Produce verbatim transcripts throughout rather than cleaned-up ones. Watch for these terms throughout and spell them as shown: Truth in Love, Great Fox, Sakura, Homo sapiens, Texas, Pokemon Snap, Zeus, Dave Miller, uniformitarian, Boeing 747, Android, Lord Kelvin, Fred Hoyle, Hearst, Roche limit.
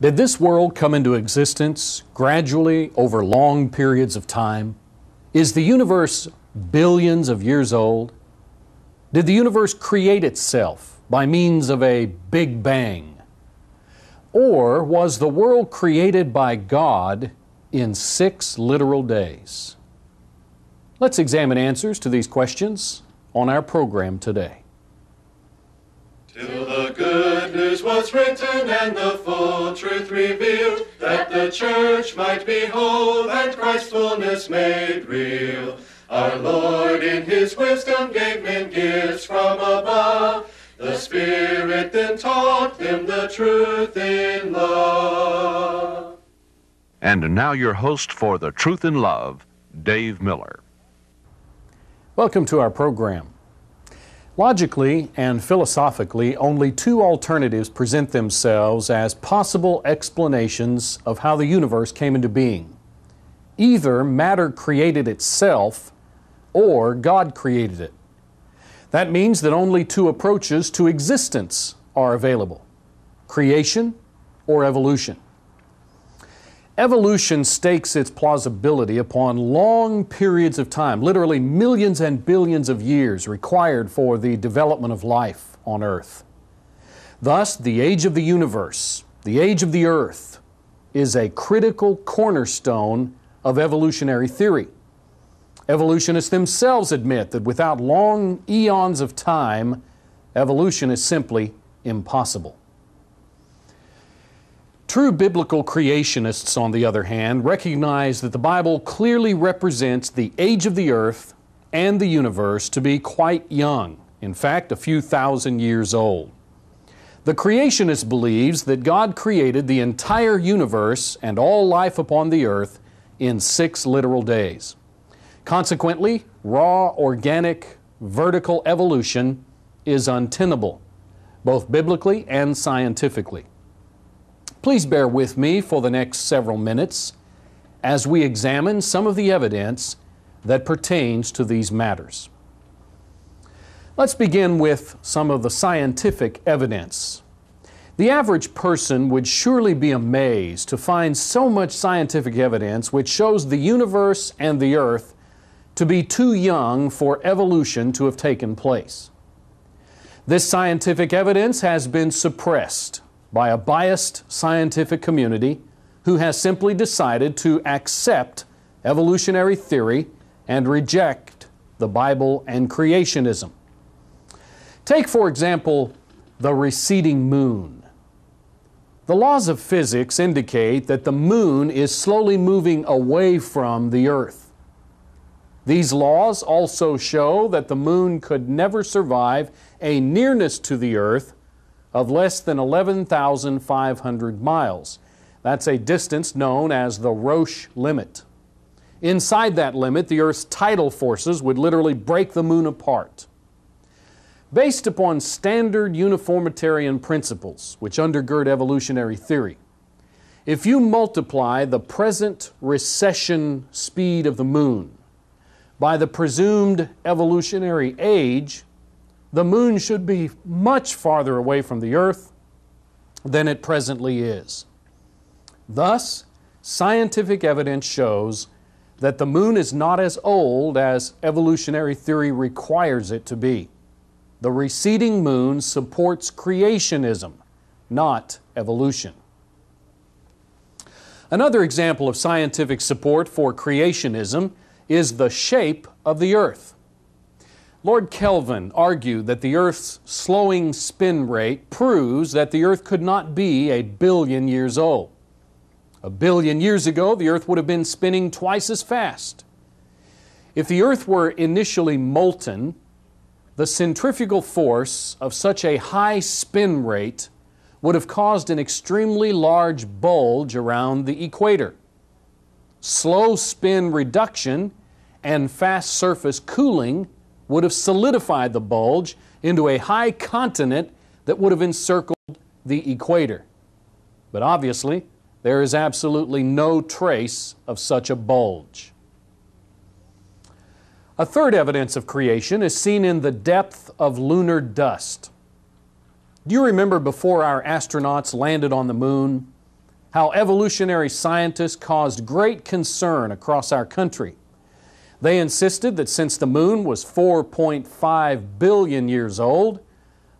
Did this world come into existence gradually over long periods of time? Is the universe billions of years old? Did the universe create itself by means of a Big Bang? Or was the world created by God in six literal days? Let's examine answers to these questions on our program today. Till the good news was written and the full truth revealed, that the church might be whole and Christ's fullness made real. Our Lord in His wisdom gave men gifts from above. The Spirit then taught them the truth in love. And now your host for The Truth in Love, Dave Miller. Welcome to our program. Logically and philosophically, only two alternatives present themselves as possible explanations of how the universe came into being. Either matter created itself, or God created it. That means that only two approaches to existence are available: creation or evolution. Evolution stakes its plausibility upon long periods of time, literally millions and billions of years required for the development of life on Earth. Thus, the age of the universe, the age of the Earth, is a critical cornerstone of evolutionary theory. Evolutionists themselves admit that without long eons of time, evolution is simply impossible. True biblical creationists, on the other hand, recognize that the Bible clearly represents the age of the earth and the universe to be quite young, in fact, a few thousand years old. The creationist believes that God created the entire universe and all life upon the earth in six literal days. Consequently, raw, organic, vertical evolution is untenable, both biblically and scientifically. Please bear with me for the next several minutes as we examine some of the evidence that pertains to these matters. Let's begin with some of the scientific evidence. The average person would surely be amazed to find so much scientific evidence which shows the universe and the earth to be too young for evolution to have taken place. This scientific evidence has been suppressed by a biased scientific community who has simply decided to accept evolutionary theory and reject the Bible and creationism. Take, for example, the receding moon. The laws of physics indicate that the moon is slowly moving away from the Earth. These laws also show that the moon could never survive a nearness to the Earth of less than eleven thousand five hundred miles. That's a distance known as the Roche limit. Inside that limit, the Earth's tidal forces would literally break the moon apart. Based upon standard uniformitarian principles, which undergird evolutionary theory, if you multiply the present recession speed of the moon by the presumed evolutionary age, the moon should be much farther away from the Earth than it presently is. Thus, scientific evidence shows that the moon is not as old as evolutionary theory requires it to be. The receding moon supports creationism, not evolution. Another example of scientific support for creationism is the shape of the Earth. Lord Kelvin argued that the Earth's slowing spin rate proves that the Earth could not be a billion years old. A billion years ago, the Earth would have been spinning twice as fast. If the Earth were initially molten, the centrifugal force of such a high spin rate would have caused an extremely large bulge around the equator. Slow spin reduction and fast surface cooling would have solidified the bulge into a high continent that would have encircled the equator. But obviously, there is absolutely no trace of such a bulge. A third evidence of creation is seen in the depth of lunar dust. Do you remember before our astronauts landed on the moon, how evolutionary scientists caused great concern across our country. They insisted that since the moon was four point five billion years old,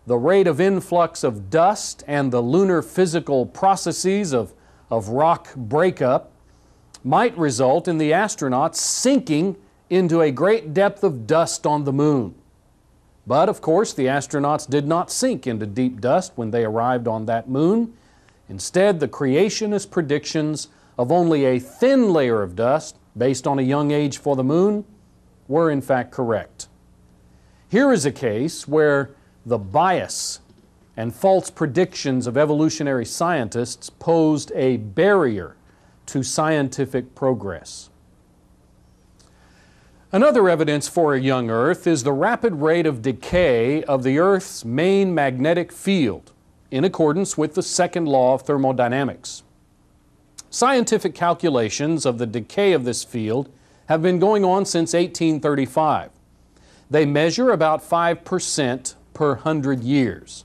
the rate of influx of dust and the lunar physical processes of, of rock breakup might result in the astronauts sinking into a great depth of dust on the moon. But, of course, the astronauts did not sink into deep dust when they arrived on that moon. Instead, the creationist predictions of only a thin layer of dust based on a young age for the moon were, in fact, correct. Here is a case where the bias and false predictions of evolutionary scientists posed a barrier to scientific progress. Another evidence for a young Earth is the rapid rate of decay of the Earth's main magnetic field in accordance with the second law of thermodynamics. Scientific calculations of the decay of this field have been going on since eighteen thirty-five. They measure about five percent per hundred years.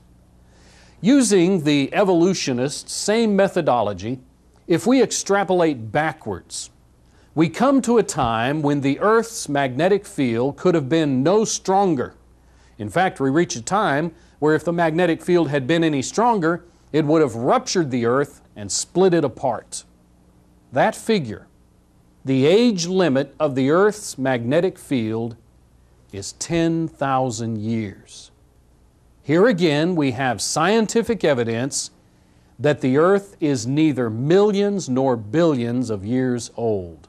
Using the evolutionist's same methodology, if we extrapolate backwards, we come to a time when the Earth's magnetic field could have been no stronger. In fact, we reach a time where if the magnetic field had been any stronger, it would have ruptured the Earth and split it apart. That figure, the age limit of the Earth's magnetic field, is ten thousand years. Here again, we have scientific evidence that the Earth is neither millions nor billions of years old.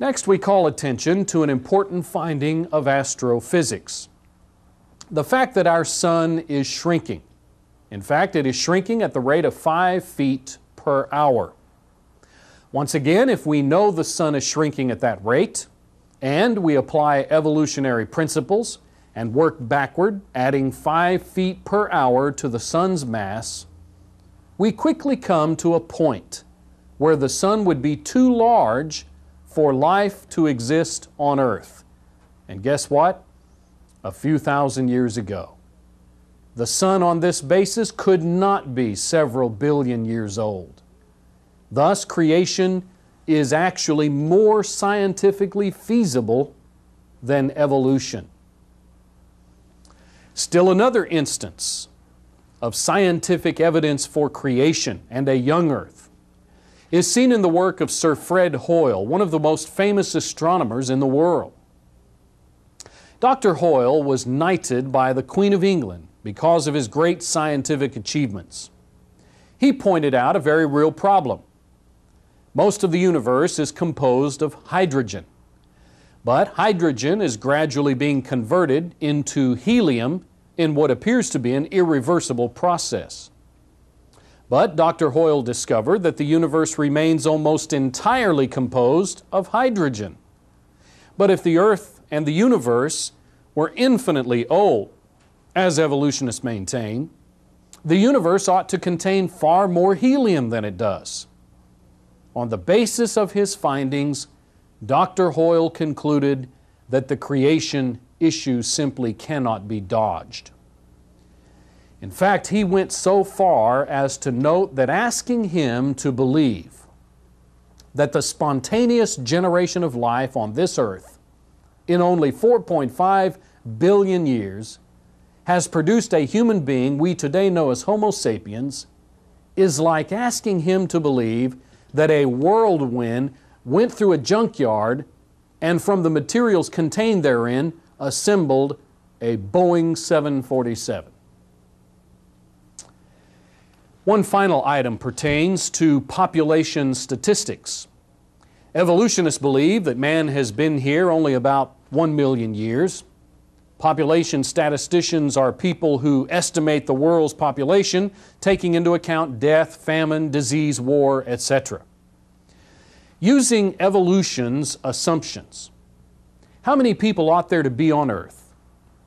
Next, we call attention to an important finding of astrophysics: the fact that our sun is shrinking. In fact, it is shrinking at the rate of five feet per hour. Once again, if we know the sun is shrinking at that rate, and we apply evolutionary principles and work backward, adding five feet per hour to the sun's mass, we quickly come to a point where the sun would be too large for life to exist on Earth. And guess what? A few thousand years ago, the sun on this basis could not be several billion years old. Thus, creation is actually more scientifically feasible than evolution. Still another instance of scientific evidence for creation and a young Earth is seen in the work of Sir Fred Hoyle, one of the most famous astronomers in the world. Doctor Hoyle was knighted by the Queen of England because of his great scientific achievements. He pointed out a very real problem. Most of the universe is composed of hydrogen, but hydrogen is gradually being converted into helium in what appears to be an irreversible process. But Doctor Hoyle discovered that the universe remains almost entirely composed of hydrogen. But if the Earth and the universe were infinitely old, as evolutionists maintain, the universe ought to contain far more helium than it does. On the basis of his findings, Doctor Hoyle concluded that the creation issue simply cannot be dodged. In fact, he went so far as to note that asking him to believe that the spontaneous generation of life on this Earth in only four point five billion years has produced a human being we today know as Homo sapiens is like asking him to believe that a whirlwind went through a junkyard and from the materials contained therein assembled a Boeing seven forty-seven. One final item pertains to population statistics. Evolutionists believe that man has been here only about one million years. Population statisticians are people who estimate the world's population, taking into account death, famine, disease, war, et cetera. Using evolution's assumptions, how many people ought there to be on Earth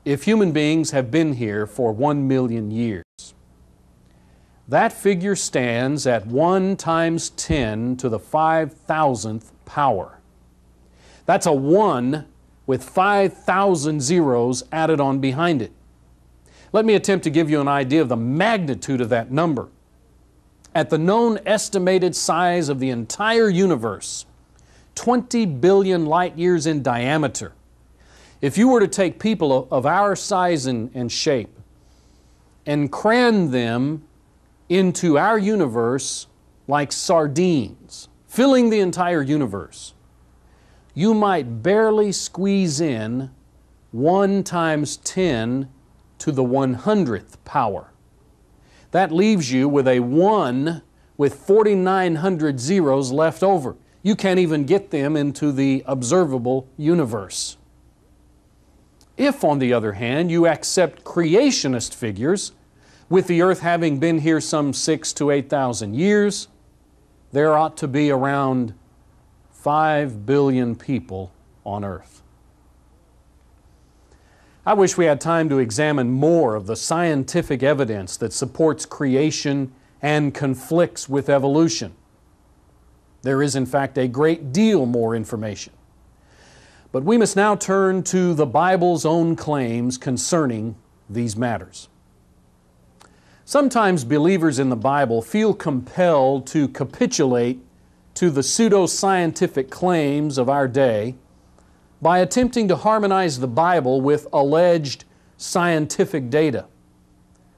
if human beings have been here for one million years? That figure stands at one times ten to the five thousandth power. That's a one with five thousand zeros added on behind it. Let me attempt to give you an idea of the magnitude of that number. at the known estimated size of the entire universe, twenty billion light years in diameter. If you were to take people of our size and, and shape and cram them into our universe like sardines, filling the entire universe, you might barely squeeze in one times ten to the one hundredth power. That leaves you with a one with forty-nine hundred zeros left over. You can't even get them into the observable universe. If, on the other hand, you accept creationist figures, with the Earth having been here some six to eight thousand years, there ought to be around five billion people on Earth. I wish we had time to examine more of the scientific evidence that supports creation and conflicts with evolution. There is, in fact, a great deal more information. But we must now turn to the Bible's own claims concerning these matters. Sometimes believers in the Bible feel compelled to capitulate to the pseudoscientific claims of our day by attempting to harmonize the Bible with alleged scientific data.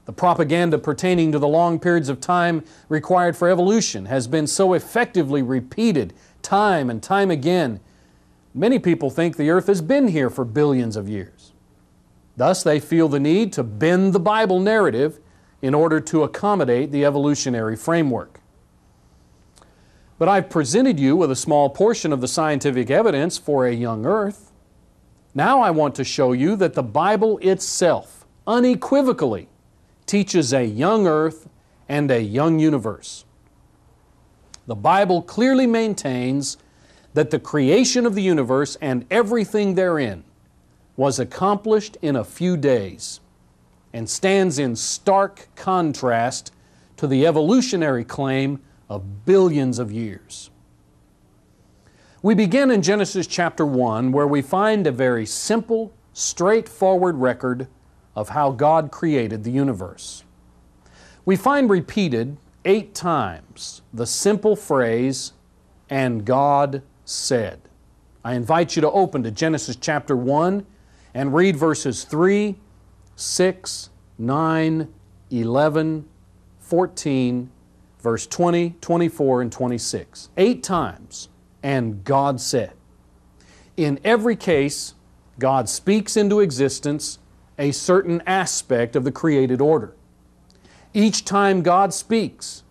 The propaganda pertaining to the long periods of time required for evolution has been so effectively repeated time and time again, many people think the Earth has been here for billions of years. Thus, they feel the need to bend the Bible narrative in order to accommodate the evolutionary framework. But I've presented you with a small portion of the scientific evidence for a young Earth. Now I want to show you that the Bible itself unequivocally teaches a young Earth and a young universe. The Bible clearly maintains that the creation of the universe and everything therein was accomplished in a few days and stands in stark contrast to the evolutionary claim of billions of years. We begin in Genesis chapter one, where we find a very simple, straightforward record of how God created the universe. We find repeated eight times the simple phrase, "And God said." I invite you to open to Genesis chapter one and read verses three, six, nine, eleven, fourteen, verse twenty, twenty-four, and twenty-six. Eight times, "And God said." In every case, God speaks into existence a certain aspect of the created order. Each time God speaks,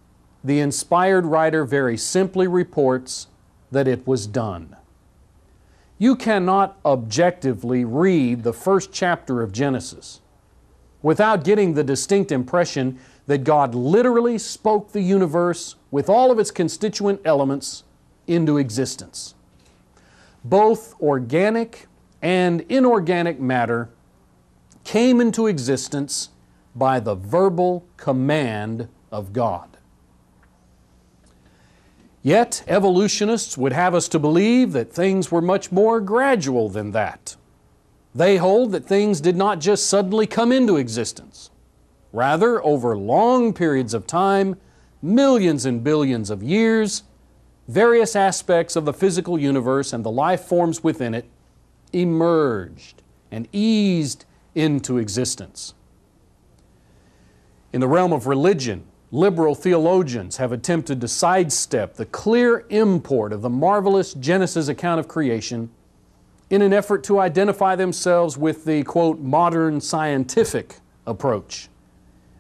the inspired writer very simply reports that it was done. You cannot objectively read the first chapter of Genesis without getting the distinct impression that God literally spoke the universe with all of its constituent elements into existence. Both organic and inorganic matter came into existence by the verbal command of God. Yet, evolutionists would have us to believe that things were much more gradual than that. They hold that things did not just suddenly come into existence. Rather, over long periods of time, millions and billions of years, various aspects of the physical universe and the life forms within it emerged and eased into existence. In the realm of religion, liberal theologians have attempted to sidestep the clear import of the marvelous Genesis account of creation in an effort to identify themselves with the, quote, modern scientific approach.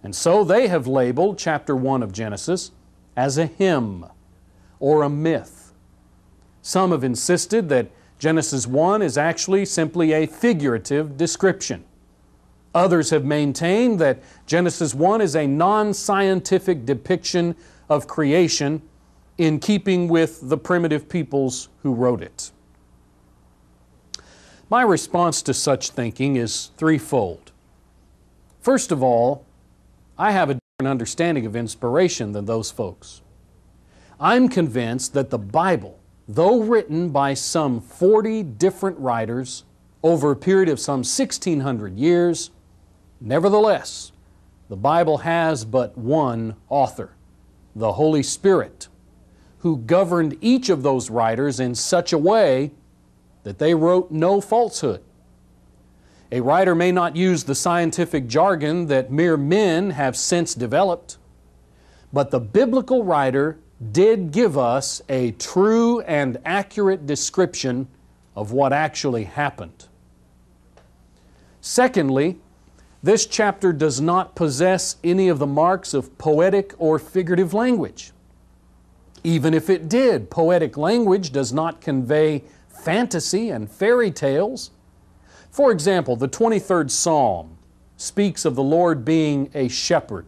And so they have labeled chapter one of Genesis as a hymn or a myth. Some have insisted that Genesis one is actually simply a figurative description. Others have maintained that Genesis one is a non-scientific depiction of creation in keeping with the primitive peoples who wrote it. My response to such thinking is threefold. First of all, I have a different understanding of inspiration than those folks. I'm convinced that the Bible, though written by some forty different writers over a period of some sixteen hundred years, nevertheless, the Bible has but one author, the Holy Spirit, who governed each of those writers in such a way that they wrote no falsehood. A writer may not use the scientific jargon that mere men have since developed, but the biblical writer did give us a true and accurate description of what actually happened. Secondly, this chapter does not possess any of the marks of poetic or figurative language. Even if it did, poetic language does not convey fantasy and fairy tales. For example, the twenty-third Psalm speaks of the Lord being a shepherd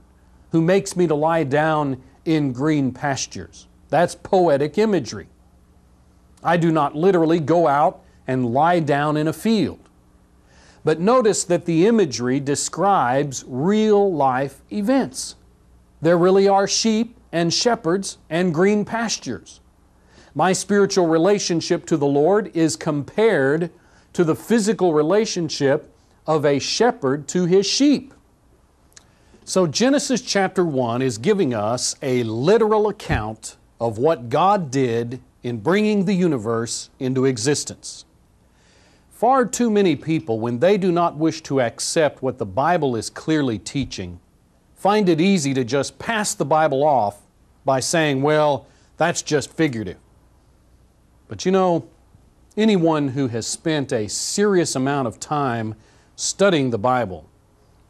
who makes me to lie down in green pastures. That's poetic imagery. I do not literally go out and lie down in a field. But notice that the imagery describes real-life events. There really are sheep and shepherds and green pastures. My spiritual relationship to the Lord is compared to the physical relationship of a shepherd to his sheep. So Genesis chapter one is giving us a literal account of what God did in bringing the universe into existence. Far too many people, when they do not wish to accept what the Bible is clearly teaching, find it easy to just pass the Bible off by saying, well, that's just figurative. But you know, anyone who has spent a serious amount of time studying the Bible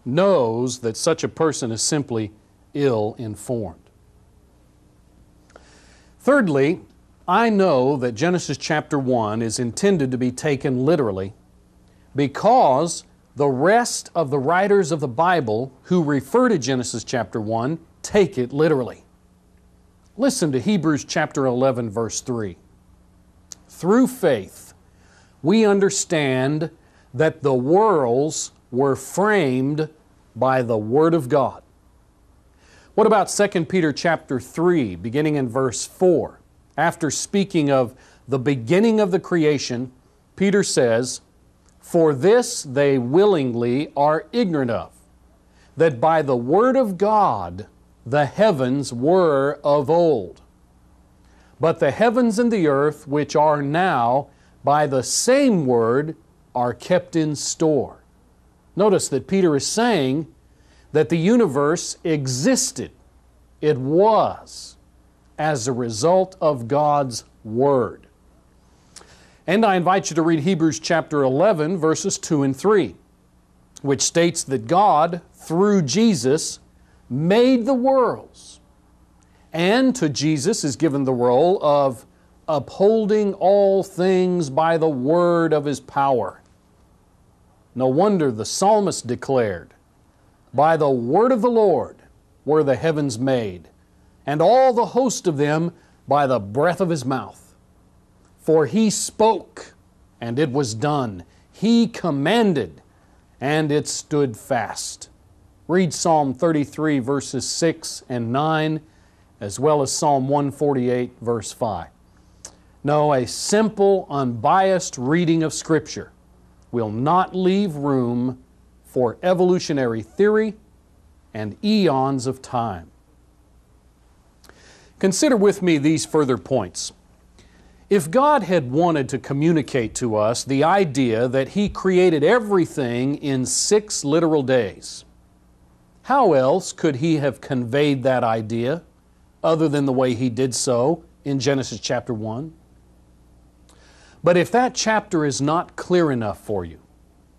knows that such a person is simply ill-informed. Thirdly, I know that Genesis chapter one is intended to be taken literally because the rest of the writers of the Bible who refer to Genesis chapter one take it literally. Listen to Hebrews chapter eleven, verse three. Through faith, we understand that the worlds were framed by the Word of God. What about Second Peter chapter three, beginning in verse four? After speaking of the beginning of the creation, Peter says, "For this they willingly are ignorant of, that by the Word of God the heavens were of old. But the heavens and the earth, which are now by the same Word, are kept in store." Notice that Peter is saying that the universe existed. It was as a result of God's Word. And I invite you to read Hebrews chapter eleven, verses two and three, which states that God, through Jesus, made the worlds. And to Jesus is given the role of upholding all things by the word of His power. No wonder the psalmist declared, "By the word of the Lord were the heavens made, and all the host of them by the breath of His mouth. For He spoke, and it was done. He commanded, and it stood fast." Read Psalm thirty-three, verses six and nine, as well as Psalm one forty-eight, verse five. No, a simple, unbiased reading of Scripture will not leave room for evolutionary theory and eons of time. Consider with me these further points. If God had wanted to communicate to us the idea that He created everything in six literal days, how else could He have conveyed that idea other than the way He did so in Genesis chapter one? But if that chapter is not clear enough for you,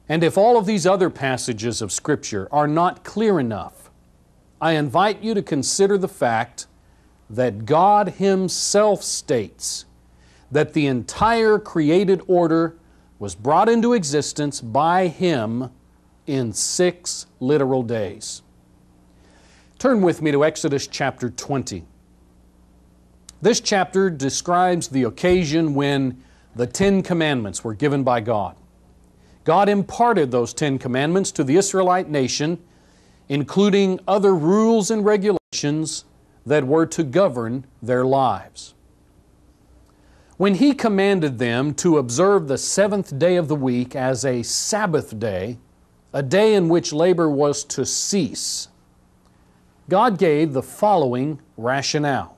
and if all of these other passages of Scripture are not clear enough, I invite you to consider the fact that God Himself states that the entire created order was brought into existence by Him in six literal days. Turn with me to Exodus chapter twenty. This chapter describes the occasion when the Ten Commandments were given by God. God imparted those Ten Commandments to the Israelite nation, including other rules and regulations that were to govern their lives. When He commanded them to observe the seventh day of the week as a Sabbath day, a day in which labor was to cease, God gave the following rationale.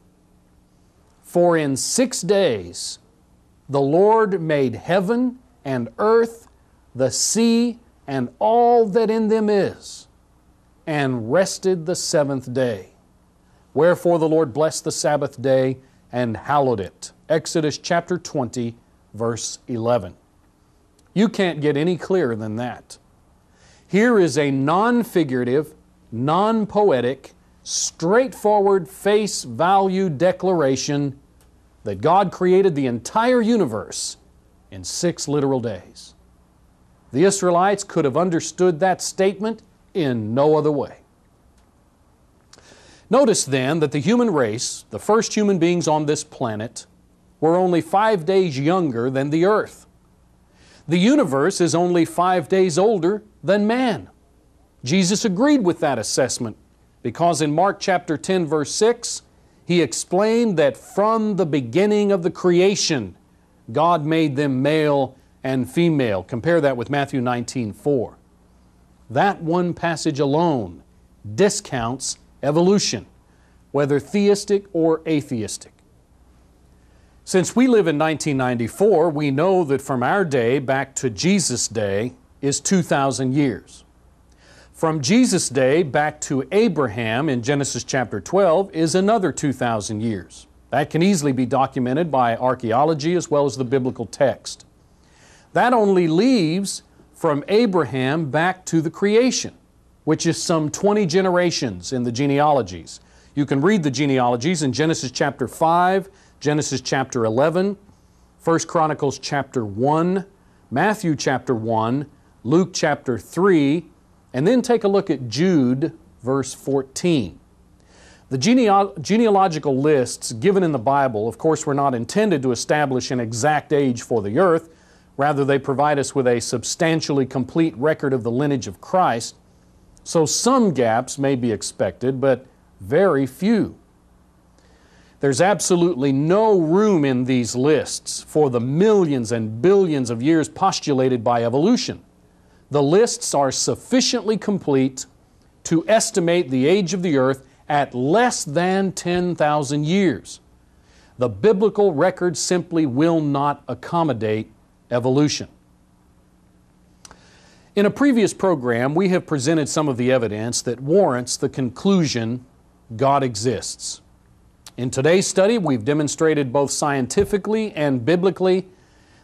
For in six days the Lord made heaven and earth, the sea, and all that in them is, and rested the seventh day. Wherefore the Lord blessed the Sabbath day and hallowed it. Exodus chapter twenty, verse eleven. You can't get any clearer than that. Here is a non-figurative, non-poetic, straightforward, face value declaration that God created the entire universe in six literal days. The Israelites could have understood that statement in no other way. Notice then that the human race, the first human beings on this planet, were only five days younger than the earth. The universe is only five days older than man. Jesus agreed with that assessment, because in Mark chapter ten, verse six, He explained that from the beginning of the creation, God made them male and female. Compare that with Matthew nineteen four. That one passage alone discounts evolution, whether theistic or atheistic. Since we live in nineteen ninety-four, we know that from our day back to Jesus' day is two thousand years. From Jesus' day back to Abraham in Genesis chapter twelve is another two thousand years. That can easily be documented by archaeology as well as the biblical text. That only leaves from Abraham back to the creation, which is some twenty generations in the genealogies. You can read the genealogies in Genesis chapter five, Genesis chapter eleven, First Chronicles chapter one, Matthew chapter one, Luke chapter three, and then take a look at Jude, verse fourteen. The geneal- genealogical lists given in the Bible, of course, were not intended to establish an exact age for the earth. Rather, they provide us with a substantially complete record of the lineage of Christ. So some gaps may be expected, but very few. There's absolutely no room in these lists for the millions and billions of years postulated by evolution. The lists are sufficiently complete to estimate the age of the earth at less than ten thousand years. The biblical record simply will not accommodate evolution. In a previous program, we have presented some of the evidence that warrants the conclusion God exists. In today's study, we've demonstrated both scientifically and biblically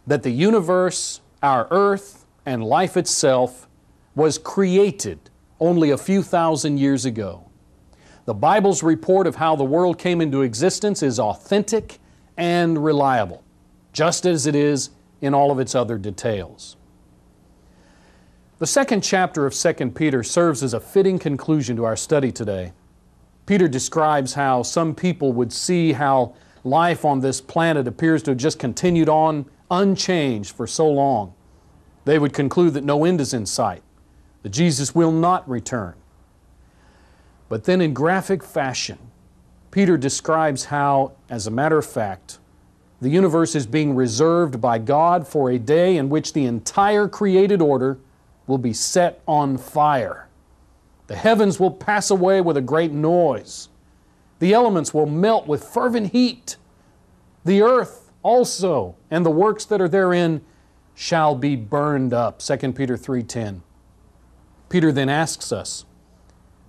that the universe, our earth, and life itself was created only a few thousand years ago. The Bible's report of how the world came into existence is authentic and reliable, just as it is in all of its other details. The second chapter of Second Peter serves as a fitting conclusion to our study today. Peter describes how some people would see how life on this planet appears to have just continued on unchanged for so long. They would conclude that no end is in sight, that Jesus will not return. But then in graphic fashion, Peter describes how, as a matter of fact, the universe is being reserved by God for a day in which the entire created order will be set on fire. The heavens will pass away with a great noise. The elements will melt with fervent heat. The earth also, and the works that are therein, shall be burned up. Second Peter three ten. Peter then asks us,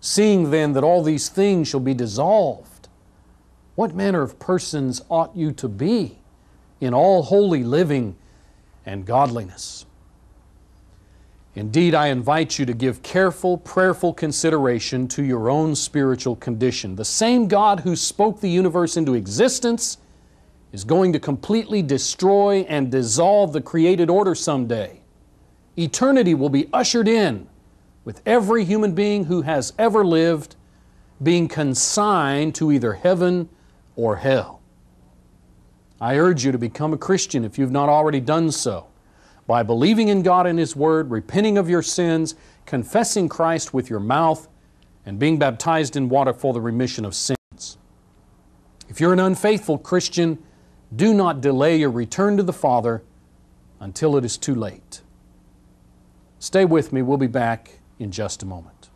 seeing then that all these things shall be dissolved, what manner of persons ought you to be in all holy living and godliness? Indeed, I invite you to give careful, prayerful consideration to your own spiritual condition. The same God who spoke the universe into existence is going to completely destroy and dissolve the created order someday. Eternity will be ushered in with every human being who has ever lived being consigned to either heaven or hell. I urge you to become a Christian if you've not already done so by believing in God and His Word, repenting of your sins, confessing Christ with your mouth, and being baptized in water for the remission of sins. If you're an unfaithful Christian, do not delay your return to the Father until it is too late. Stay with me. We'll be back in just a moment.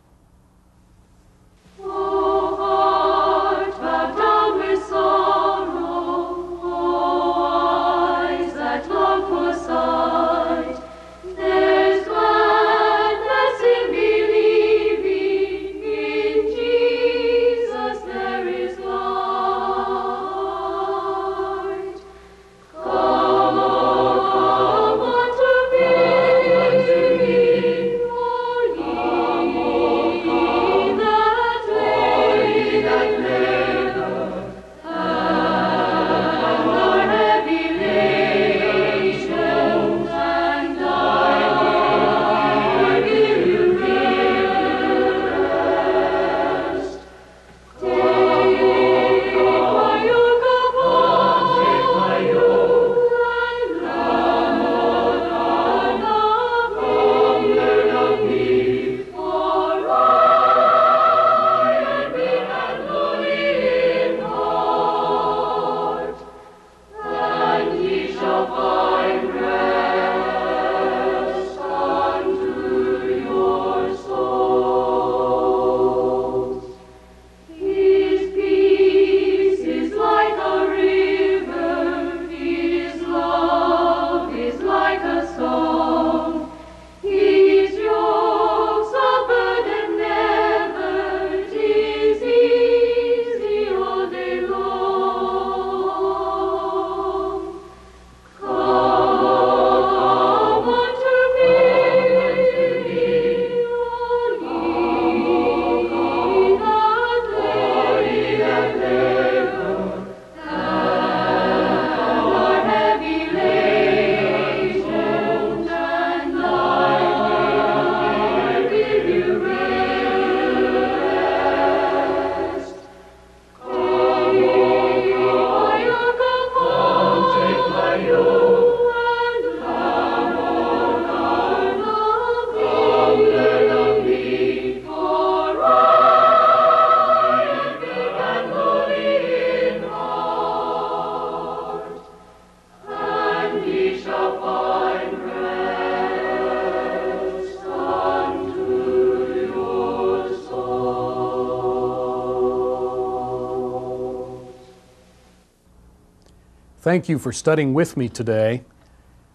Thank you for studying with me today.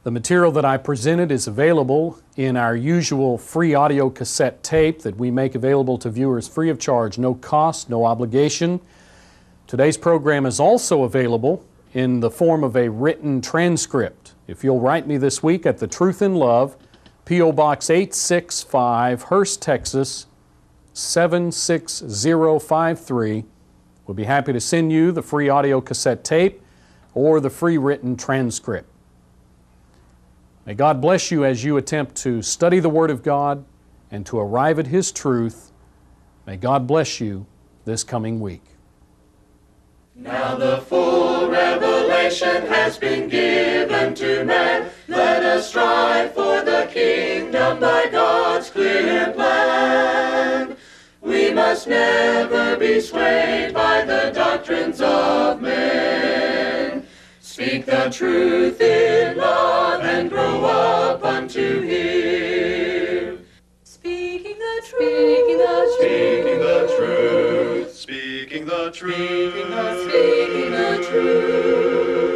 The material that I presented is available in our usual free audio cassette tape that we make available to viewers free of charge, no cost, no obligation. Today's program is also available in the form of a written transcript. If you'll write me this week at the Truth in Love, P O Box eight six five, Hearst, Texas, seven six zero five three. We'll be happy to send you the free audio cassette tape or the free written transcript. May God bless you as you attempt to study the Word of God and to arrive at His truth. May God bless you this coming week. Now the full revelation has been given to man. Let us strive for the kingdom by God's clear plan. We must never be swayed by the doctrines of men. Speak the truth in love and grow up unto Him. Speaking the truth, speaking the truth. Speaking the truth, speaking the truth, speaking the truth.